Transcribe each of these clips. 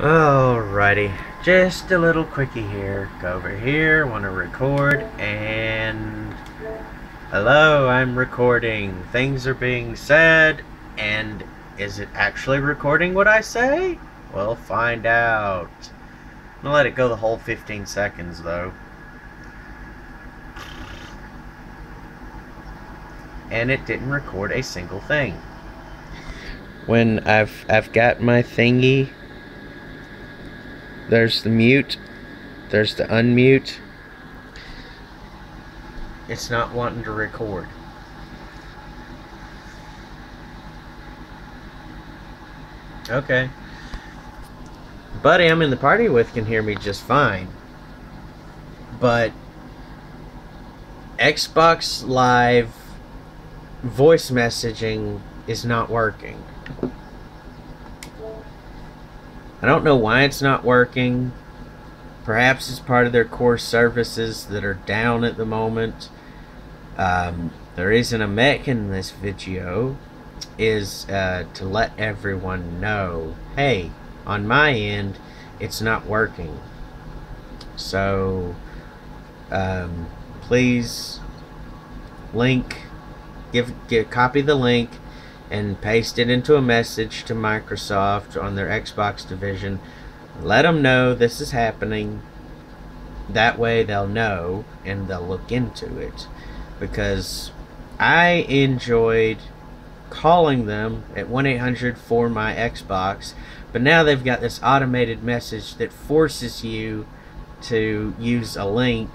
Alrighty, just a little quickie here. Go over here, want to record, and hello, I'm recording. Things are being said, and is it actually recording what I say? We'll find out. I'm gonna let it go the whole 15 seconds though. And it didn't record a single thing. When I've got my thingy, there's the mute, there's the unmute. It's not wanting to record. Okay. Buddy I'm in the party with can hear me just fine. But Xbox Live voice messaging is not working. I don't know why it's not working. Perhaps it's part of their core services that are down at the moment. There isn't a mech in this video is to let everyone know, hey, on my end it's not working, so please copy the link and paste it into a message to Microsoft on their Xbox division. Let them know this is happening. That way they'll know and they'll look into it, because I enjoyed calling them at 1-800 for my Xbox, but now they've got this automated message that forces you to use a link,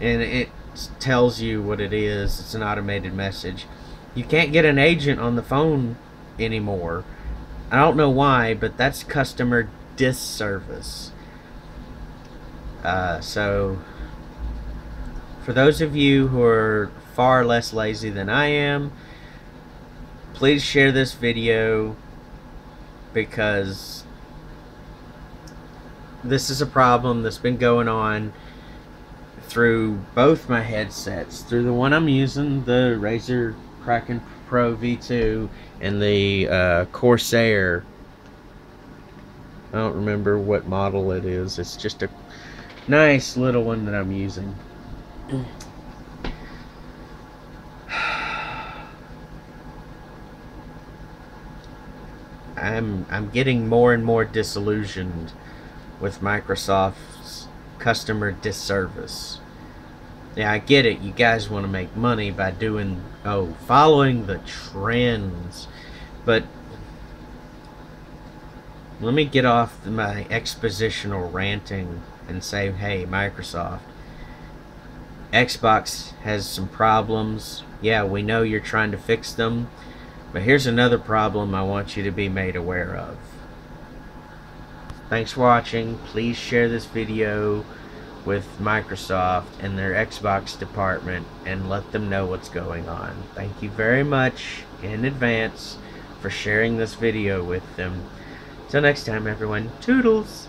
and it tells you what it is. It's an automated message. You can't get an agent on the phone anymore. I don't know why, but that's customer disservice. So for those of you who are far less lazy than I am, please share this video, because this is a problem that's been going on through both my headsets, through the one I'm using, the Razer Kraken Pro V2, and the Corsair. I don't remember what model it is. It's just a nice little one that I'm using. I'm getting more and more disillusioned with Microsoft's customer disservice. Yeah, I get it. You guys want to make money by doing, following the trends. But let me get off my expositional ranting and say, hey, Microsoft, Xbox has some problems. Yeah, we know you're trying to fix them. But here's another problem I want you to be made aware of. Thanks for watching. Please share this video with Microsoft and their Xbox department and let them know what's going on. Thank you very much in advance for sharing this video with them. Till next time, everyone. Toodles!